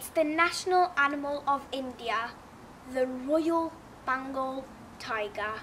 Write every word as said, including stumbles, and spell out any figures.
It's the national animal of India, the Royal Bengal Tiger.